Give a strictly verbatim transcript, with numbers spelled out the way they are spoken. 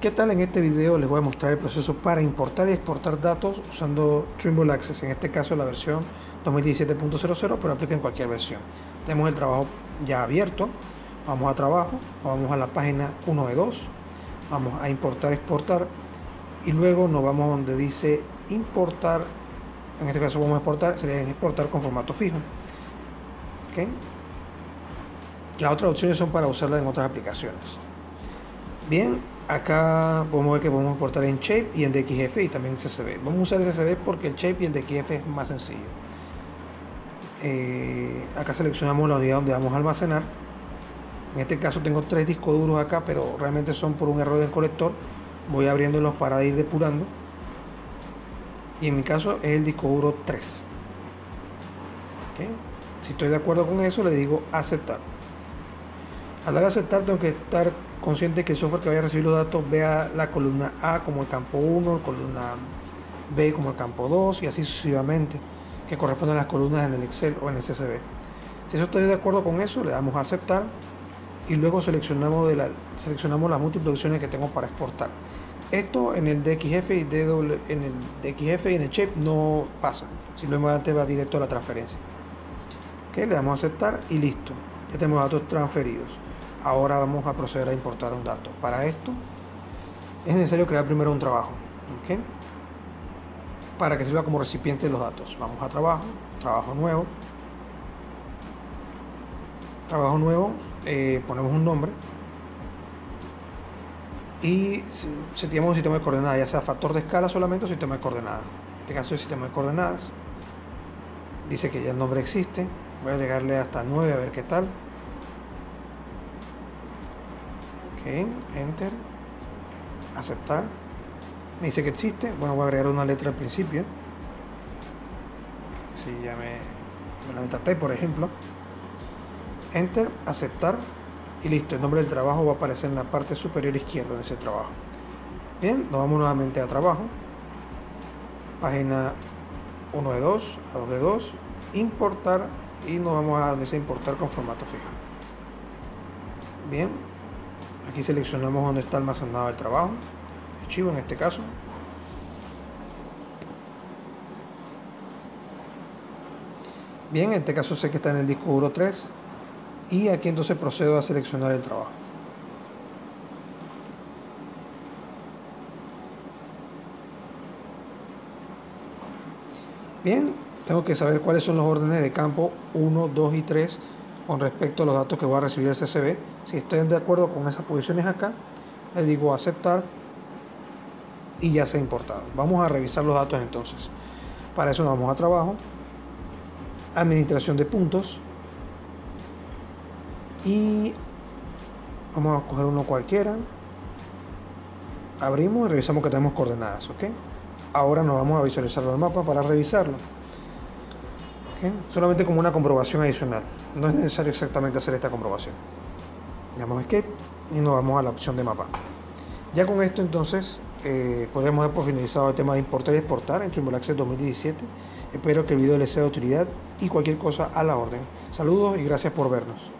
¿Qué tal? En este video les voy a mostrar el proceso para importar y exportar datos usando Trimble Access, en este caso la versión dos mil diecisiete punto cero cero, pero aplica en cualquier versión. Tenemos el trabajo ya abierto, vamos a trabajo, vamos a la página uno de dos, vamos a importar, exportar y luego nos vamos donde dice importar, en este caso vamos a exportar, sería exportar con formato fijo. ¿Okay? Las otras opciones son para usarla en otras aplicaciones. Bien. Acá podemos ver que podemos exportar en shape y en D X F y también en C S V. Vamos a usar el C S V porque el shape y el D X F es más sencillo. Eh, acá seleccionamos la unidad donde vamos a almacenar. En este caso tengo tres discos duros acá, pero realmente son por un error del colector. Voy abriéndolos para ir depurando. Y en mi caso es el disco duro tres. ¿Okay? Si estoy de acuerdo con eso, le digo aceptar. Al dar a aceptar tengo que estar consciente que el software que vaya a recibir los datos vea la columna A como el campo uno, columna B como el campo dos y así sucesivamente, que corresponden a las columnas en el Excel o en el C S V. Si eso estoy de acuerdo con eso, le damos a aceptar y luego seleccionamos, de la, seleccionamos las múltiples opciones que tengo para exportar. Esto en el D X F y, D W, en el D X F y en el shape no pasa, simplemente va directo a la transferencia. ¿Okay? Le damos a aceptar y listo, ya tenemos datos transferidos. Ahora vamos a proceder a importar un dato. Para esto es necesario crear primero un trabajo, ¿okay? Para que sirva como recipiente de los datos. Vamos a trabajo, trabajo nuevo, trabajo nuevo, eh, ponemos un nombre y seteamos un sistema de coordenadas, ya sea factor de escala solamente o sistema de coordenadas. En este caso es sistema de coordenadas, dice que ya el nombre existe, voy a agregarle hasta nueve a ver qué tal. Enter, aceptar, me dice que existe. Bueno, voy a agregar una letra al principio, si ya me la letra T por ejemplo, enter, aceptar y listo, el nombre del trabajo va a aparecer en la parte superior izquierda de ese trabajo. Bien, nos vamos nuevamente a trabajo, página uno de dos, a dos de dos, importar y nos vamos a donde dice importar con formato fijo. Bien, aquí seleccionamos donde está almacenado el trabajo, archivo en este caso. Bien, en este caso sé que está en el disco duro tres y aquí entonces procedo a seleccionar el trabajo. Bien, tengo que saber cuáles son los órdenes de campo uno, dos y tres con respecto a los datos que voy a recibir el C S V. Si estoy de acuerdo con esas posiciones acá, le digo aceptar y ya se ha importado. Vamos a revisar los datos entonces. Para eso nos vamos a trabajo, administración de puntos y vamos a coger uno cualquiera, abrimos y revisamos que tenemos coordenadas. ¿Okay? Ahora nos vamos a visualizar el mapa para revisarlo. ¿Okay? Solamente como una comprobación adicional, no es necesario exactamente hacer esta comprobación. Le damos escape y nos vamos a la opción de mapa. Ya con esto entonces eh, podríamos haber finalizado el tema de importar y exportar en Trimble Access dos mil diecisiete. Espero que el video les sea de utilidad y cualquier cosa a la orden. Saludos y gracias por vernos.